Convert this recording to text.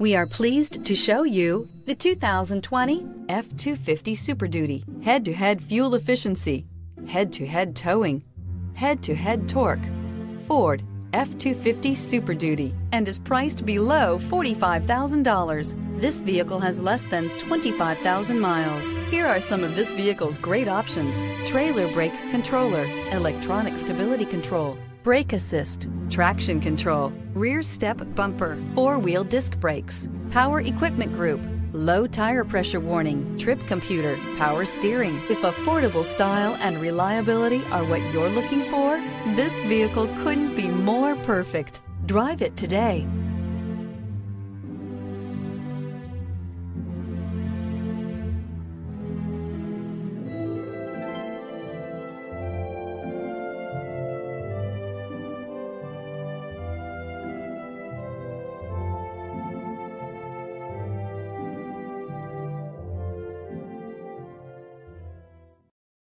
We are pleased to show you the 2020 F-250 Super Duty. Head-to-head fuel efficiency, head-to-head towing, head-to-head torque. Ford F-250 Super Duty, and is priced below $45,000. This vehicle has less than 25,000 miles. Here are some of this vehicle's great options: trailer brake controller, electronic stability control, brake assist, traction control, rear step bumper, four-wheel disc brakes, power equipment group, low tire pressure warning, trip computer, power steering. If affordable style and reliability are what you're looking for, this vehicle couldn't be more perfect. Drive it today.